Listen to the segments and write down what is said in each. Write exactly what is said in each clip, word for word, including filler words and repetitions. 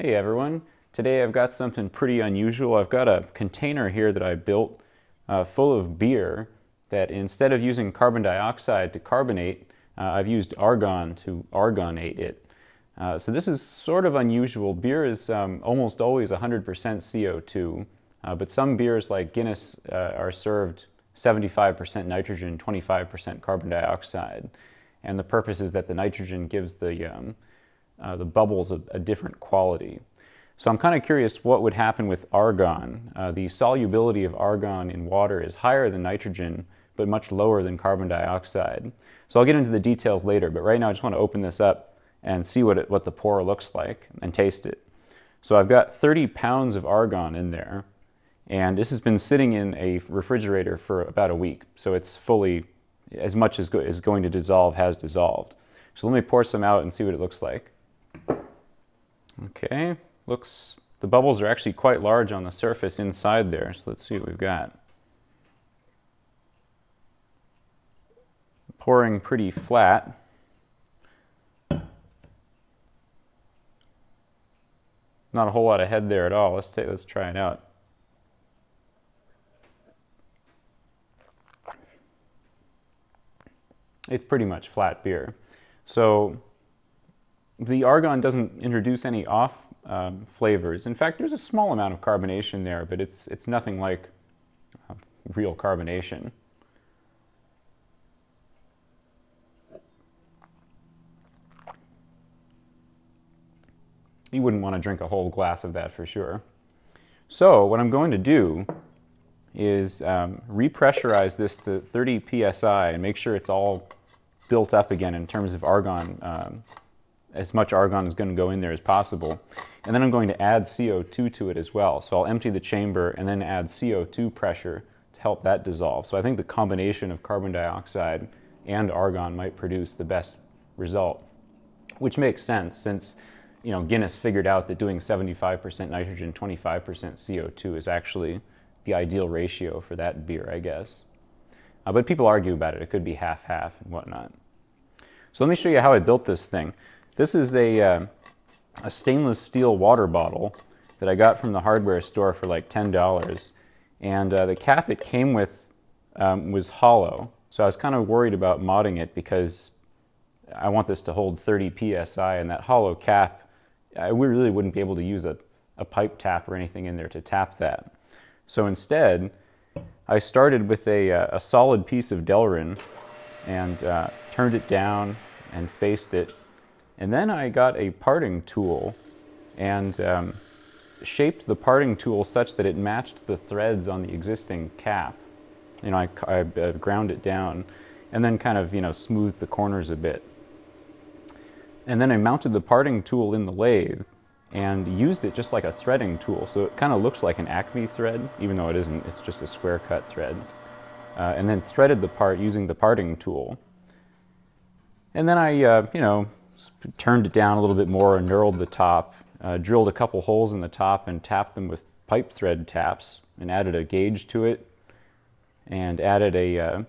Hey everyone, today I've got something pretty unusual. I've got a container here that I built uh, full of beer that instead of using carbon dioxide to carbonate, uh, I've used argon to argonate it. Uh, so this is sort of unusual. Beer is um, almost always one hundred percent C O two, uh, but some beers like Guinness uh, are served seventy-five percent nitrogen, twenty-five percent carbon dioxide. And the purpose is that the nitrogen gives the um, Uh, the bubbles of a different quality. So I'm kind of curious what would happen with argon. Uh, the solubility of argon in water is higher than nitrogen, but much lower than carbon dioxide. So I'll get into the details later, but right now I just want to open this up and see what, it, what the pour looks like and taste it. So I've got thirty pounds of argon in there, and this has been sitting in a refrigerator for about a week. So it's fully, as much as go, is going to dissolve has dissolved. So let me pour some out and see what it looks like. Okay, looks, the bubbles are actually quite large on the surface inside there, so let's see what we've got. Pouring pretty flat. Not a whole lot of head there at all. Let's take, let's try it out. It's pretty much flat beer. So the argon doesn't introduce any off um, flavors. In fact, there's a small amount of carbonation there, but it's, it's nothing like uh, real carbonation. You wouldn't want to drink a whole glass of that for sure. So what I'm going to do is um, repressurize this to thirty P S I and make sure it's all built up again in terms of argon. Um, as much argon is going to go in there as possible. And then I'm going to add C O two to it as well. So I'll empty the chamber and then add C O two pressure to help that dissolve. So I think the combination of carbon dioxide and argon might produce the best result, which makes sense since, you know, Guinness figured out that doing seventy-five percent nitrogen, twenty-five percent C O two is actually the ideal ratio for that beer, I guess. Uh, but people argue about it. It could be half-half and whatnot. So let me show you how I built this thing. This is a, uh, a stainless steel water bottle that I got from the hardware store for like ten dollars. And uh, the cap it came with um, was hollow. So I was kind of worried about modding it because I want this to hold thirty P S I, and that hollow cap, I, we really wouldn't be able to use a, a pipe tap or anything in there to tap that. So instead, I started with a, a solid piece of Delrin and uh, turned it down and faced it. And then I got a parting tool and um, shaped the parting tool such that it matched the threads on the existing cap. You know, I, I uh, ground it down and then kind of, you know, smoothed the corners a bit. And then I mounted the parting tool in the lathe and used it just like a threading tool. So it kind of looks like an Acme thread, even though it isn't, it's just a square cut thread. Uh, and then threaded the part using the parting tool. And then I, uh, you know, turned it down a little bit more and knurled the top, uh, drilled a couple holes in the top and tapped them with pipe thread taps and added a gauge to it and added a, uh,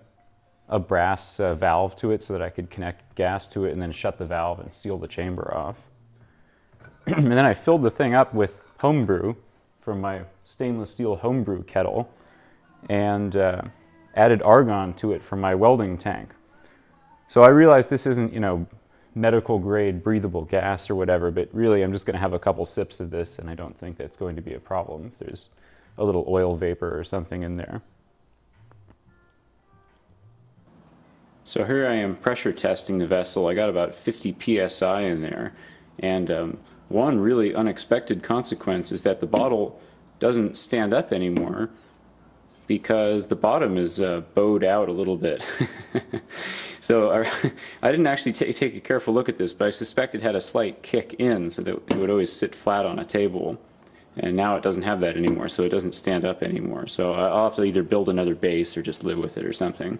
a brass uh, valve to it so that I could connect gas to it and then shut the valve and seal the chamber off. And then I filled the thing up with homebrew from my stainless steel homebrew kettle and uh, added argon to it from my welding tank. So I realized this isn't, you know, medical grade breathable gas or whatever, but really I'm just going to have a couple sips of this and I don't think that's going to be a problem if there's a little oil vapor or something in there. So here I am pressure testing the vessel. I got about fifty P S I in there, and um, one really unexpected consequence is that the bottle doesn't stand up anymore because the bottom is uh, bowed out a little bit. So I, I didn't actually take a careful look at this, but I suspect it had a slight kick in so that it would always sit flat on a table. And now it doesn't have that anymore, so it doesn't stand up anymore. So I'll have to either build another base or just live with it or something.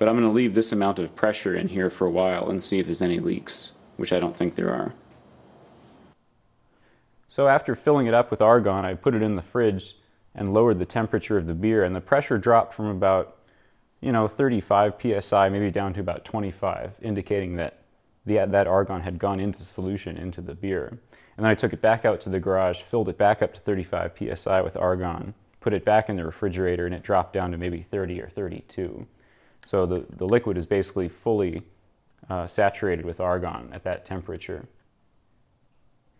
But I'm going to leave this amount of pressure in here for a while and see if there's any leaks, which I don't think there are. So after filling it up with argon, I put it in the fridge and lowered the temperature of the beer, and the pressure dropped from about, you know, thirty-five P S I, maybe down to about twenty-five, indicating that the, that argon had gone into solution into the beer. And then I took it back out to the garage, filled it back up to thirty-five P S I with argon, put it back in the refrigerator, and it dropped down to maybe thirty or thirty-two. So the, the liquid is basically fully uh, saturated with argon at that temperature.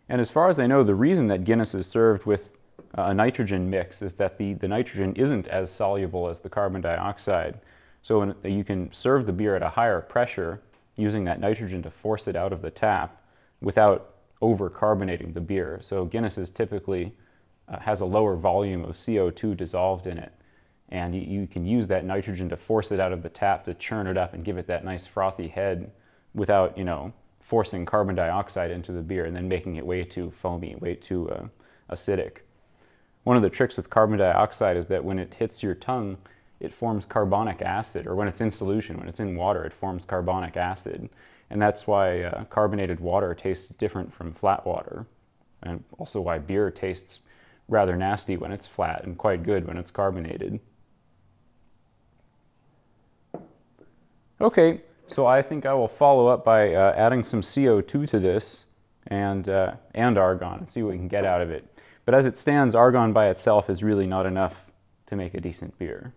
And as far as I know, the reason that Guinness is served with a nitrogen mix is that the, the nitrogen isn't as soluble as the carbon dioxide. So when, you can serve the beer at a higher pressure using that nitrogen to force it out of the tap without over-carbonating the beer. So Guinness is typically uh, has a lower volume of C O two dissolved in it. And you, you can use that nitrogen to force it out of the tap to churn it up and give it that nice frothy head without, you know, forcing carbon dioxide into the beer and then making it way too foamy, way too uh, acidic. One of the tricks with carbon dioxide is that when it hits your tongue, it forms carbonic acid, or when it's in solution, when it's in water, it forms carbonic acid. And that's why uh, carbonated water tastes different from flat water, and also why beer tastes rather nasty when it's flat and quite good when it's carbonated. Okay, so I think I will follow up by uh, adding some C O two to this and, uh, and argon and see what we can get out of it. But as it stands, argon by itself is really not enough to make a decent beer.